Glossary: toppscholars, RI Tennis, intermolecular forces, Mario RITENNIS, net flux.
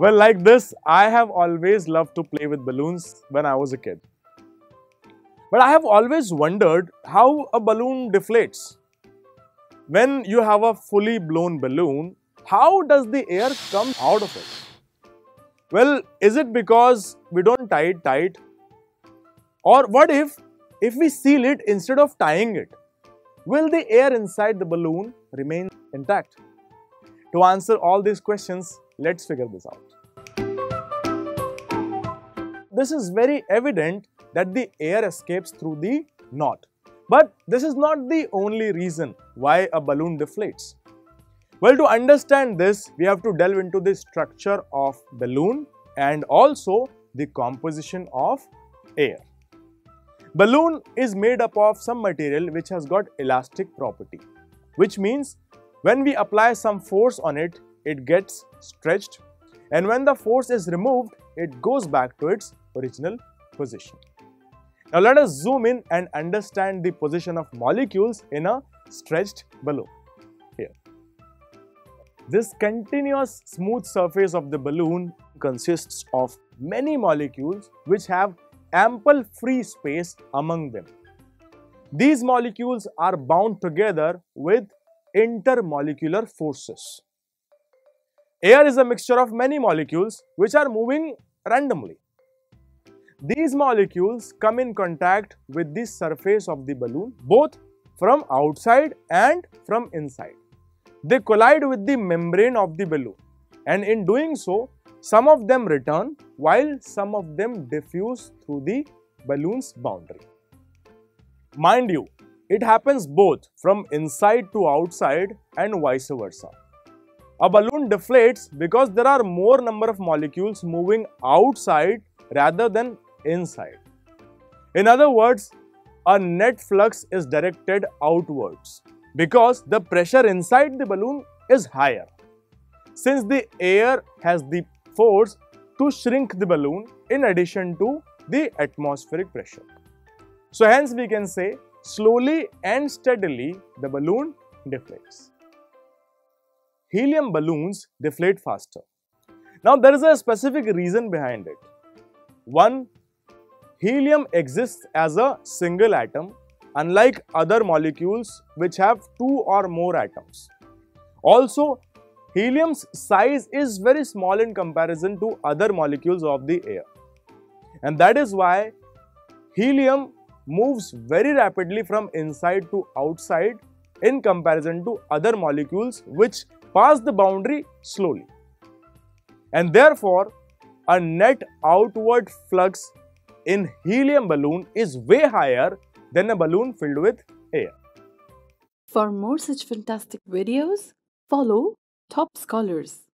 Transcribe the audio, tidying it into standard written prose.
Well, like this, I have always loved to play with balloons when I was a kid. But I have always wondered how a balloon deflates. When you have a fully blown balloon, how does the air come out of it? Well, is it because we don't tie it tight? Or what if we seal it instead of tying it? Will the air inside the balloon remain intact? To answer all these questions, let's figure this out. This is very evident that the air escapes through the knot. But this is not the only reason why a balloon deflates. Well, to understand this, we have to delve into the structure of balloon and also the composition of air. Balloon is made up of some material which has got elastic property, which means when we apply some force on it, it gets stretched, and when the force is removed, it goes back to its original position. Now let us zoom in and understand the position of molecules in a stretched balloon. Here, this continuous smooth surface of the balloon consists of many molecules which have ample free space among them. These molecules are bound together with intermolecular forces. Air is a mixture of many molecules which are moving randomly. These molecules come in contact with the surface of the balloon, both from outside and from inside. They collide with the membrane of the balloon, and in doing so, some of them return while some of them diffuse through the balloon's boundary. Mind you, it happens both from inside to outside and vice versa. A balloon deflates because there are more number of molecules moving outside rather than inside. In other words, a net flux is directed outwards because the pressure inside the balloon is higher. Since the air has the force to shrink the balloon in addition to the atmospheric pressure. So hence we can say slowly and steadily the balloon deflates. Helium balloons deflate faster. Now there is a specific reason behind it. 1. Helium exists as a single atom, unlike other molecules which have 2 or more atoms. Also, helium's size is very small in comparison to other molecules of the air. And that is why helium moves very rapidly from inside to outside in comparison to other molecules which pass the boundary slowly. And therefore, a net outward flux in helium balloon is way higher than a balloon filled with air. For more such fantastic videos, follow Top Scholars.